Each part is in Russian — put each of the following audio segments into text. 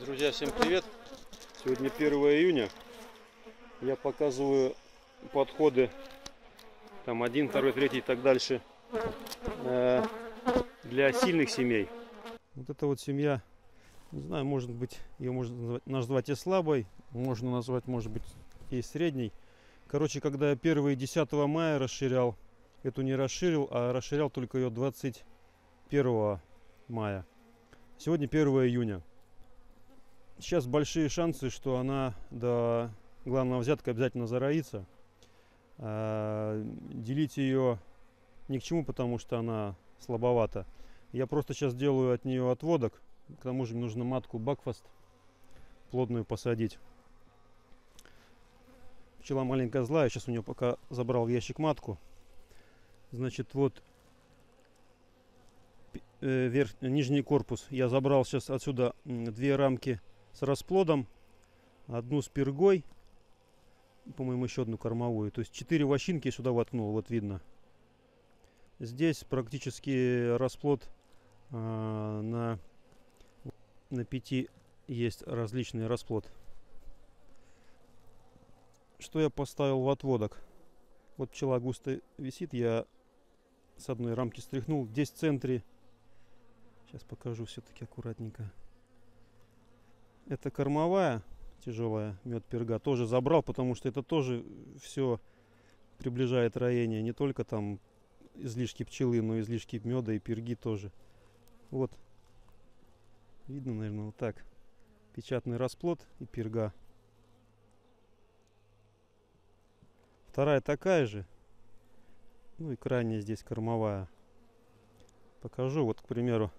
Друзья, всем привет! Сегодня 1 июня. Я показываю подходы там 1, 2, 3 и так дальше для сильных семей. Вот эта вот семья, не знаю, может быть, ее можно назвать и слабой, можно назвать, может быть, и средней. Короче, когда я первые 10 мая расширял, эту не расширил, а расширял только ее 21 мая. Сегодня 1 июня. Сейчас большие шансы, что она до главного взятка обязательно зароится. Делить ее ни к чему, потому что она слабовата. Я просто сейчас делаю от нее отводок. К тому же мне нужно матку Бакфаст плотную посадить. Пчела маленькая злая. Сейчас у нее пока забрал в ящик матку. Значит, вот нижний корпус. Я забрал сейчас отсюда две рамки с расплодом. Одну с пергой. По-моему, еще одну кормовую. То есть 4 вощинки сюда воткнул. Вот видно. Здесь практически расплод на 5 есть различный расплод. Что я поставил в отводок? Вот пчела густо висит. Я с одной рамки стряхнул. Здесь в центре. Сейчас покажу все-таки аккуратненько. Это кормовая, тяжелая, мед перга. Тоже забрал, потому что это тоже все приближает роение. Не только там излишки пчелы, но и излишки меда и перги тоже. Вот. Видно, наверное, вот так. Печатный расплод и перга. Вторая такая же. Ну и крайняя здесь кормовая. Покажу. Вот, к примеру,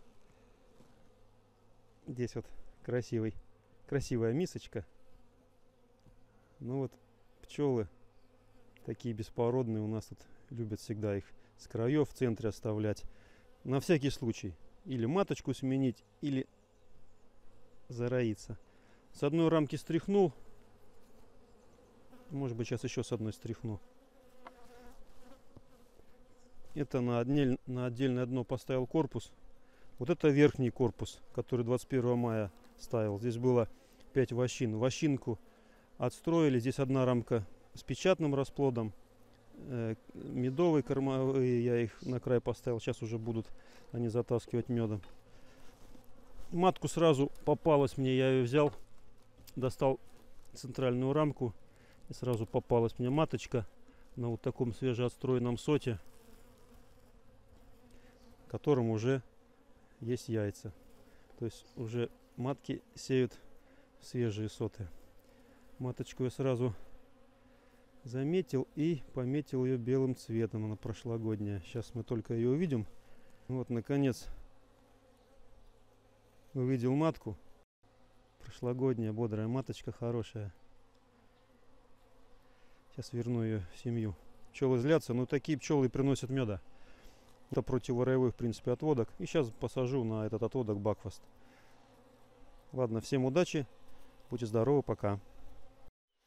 здесь вот красивая мисочка. Ну вот пчелы такие беспородные у нас тут любят всегда их с краев в центре оставлять. На всякий случай. Или маточку сменить, или зароиться. С одной рамки стряхнул. Может быть, сейчас еще с одной стряхну. Это на отдельное дно поставил корпус. Вот это верхний корпус, который 21 мая ставил. Здесь было 5 вощин. Вощинку отстроили. Здесь одна рамка с печатным расплодом. Медовые, кормовые. Я их на край поставил. Сейчас уже будут они затаскивать медом. Матку сразу попалась мне. Я ее взял. Достал центральную рамку. И сразу попалась мне маточка на вот таком свежеотстроенном соте, в котором уже есть яйца. То есть уже матки сеют свежие соты. Маточку я сразу заметил и пометил ее белым цветом. Она прошлогодняя. Сейчас мы только ее увидим. Вот, наконец, увидел матку. Прошлогодняя, бодрая маточка, хорошая. Сейчас верну ее в семью. Пчелы злятся, но такие пчелы и приносят меда. Это противороевой, в принципе, отводок. И сейчас посажу на этот отводок Бакфаст. Ладно, всем удачи. Будьте здоровы, пока.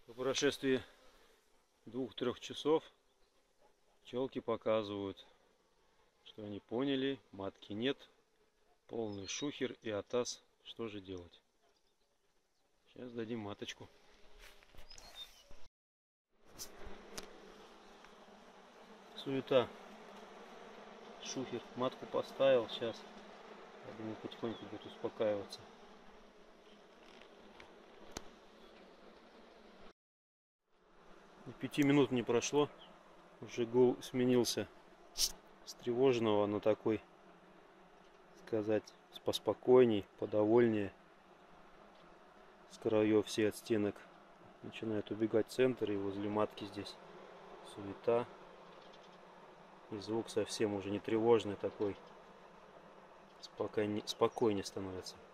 По прошествии 2-3 часов пчелки показывают, что они поняли, матки нет. Полный шухер и атас. Что же делать? Сейчас дадим маточку. Суета. Шухер, матку поставил, сейчас, я думаю, потихоньку будет успокаиваться. И 5 минут не прошло, уже гул сменился с тревожного на такой, сказать, поспокойней, подовольнее. С краев все от стенок начинают убегать центр, и возле матки здесь суета. И звук совсем уже не тревожный, такой спокойнее становится.